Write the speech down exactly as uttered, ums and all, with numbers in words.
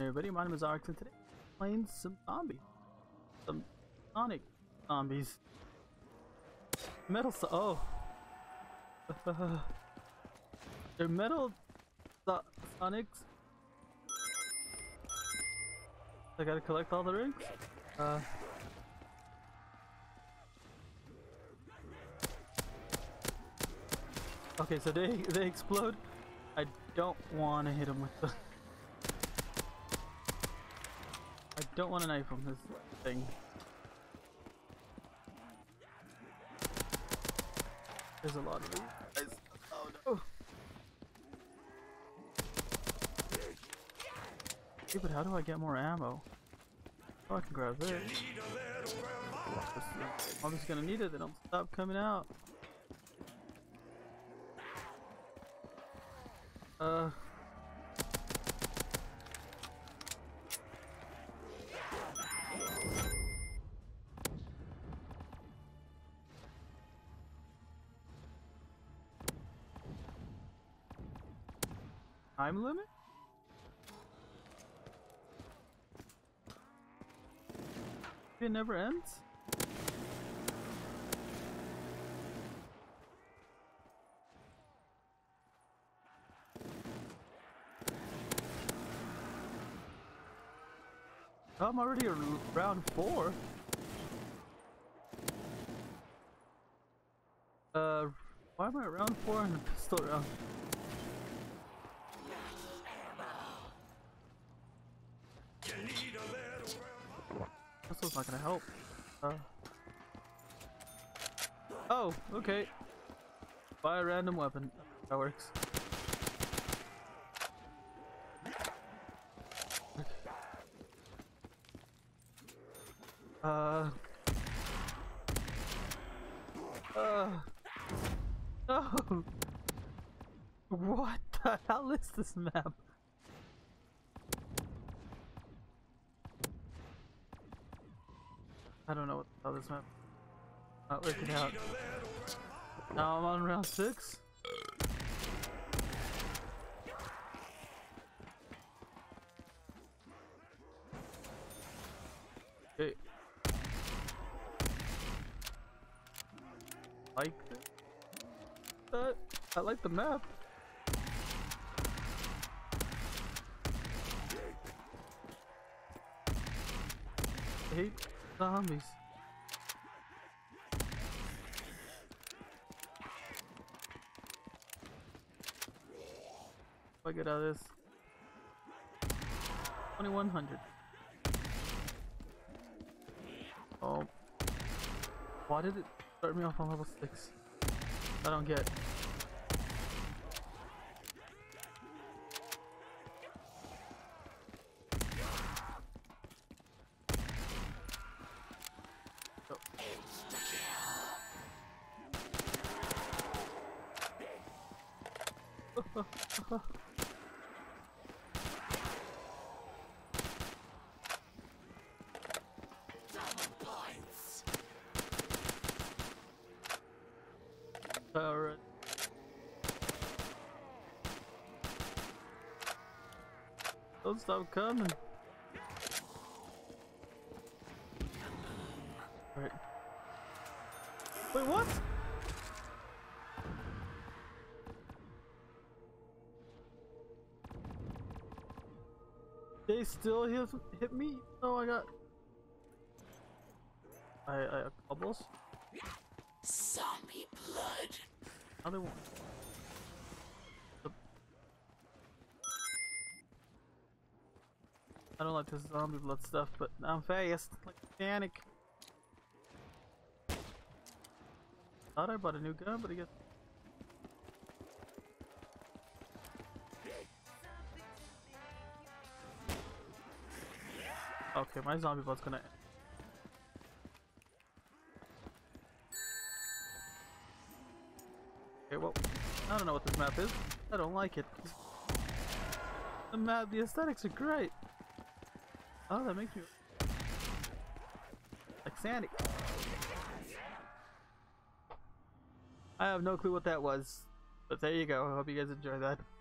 Everybody, my name is Rx and today I'm playing some zombies. Some Sonic zombies. Metal so oh. Uh, they're metal so Sonics. I gotta collect all the rings. Uh Okay, so they they explode. I don't want to hit him with the. I don't want to knife him. This thing. There's a lot of these guys. Oh no! Hey, but how do I get more ammo? Oh, I can grab this. I'm just gonna need it. They don't stop coming out. Uh. Time limit? It never ends? I'm already around round four. Uh, why am I at round four and pistol round? Pistol's not gonna help. Uh. Oh, okay. Buy a random weapon. That works. Uh. Uh. No. What the hell is this map? I don't know what the hell this map is. Not working out. Now I'm on round six. Hey. Like that. I like the map. I hate zombies. If I get out of this, twenty-one hundred. Oh, why did it start me off on level six? I don't get it. Oh. Oh, oh, oh. Alright. Don't stop coming. Alright. Wait, what? They still hit, hit me? Oh, I got. I I have bubbles. Zombie blood. Another one. I don't like this zombie blood stuff, but I'm fast. Like Sonic. Thought I bought a new gun, but I guess. Okay, my zombie blood's gonna. Okay, well, I don't know what this map is. I don't like it. The map, the aesthetics are great. Oh, that makes me like Sonic. I have no clue what that was, but there you go. I hope you guys enjoy that.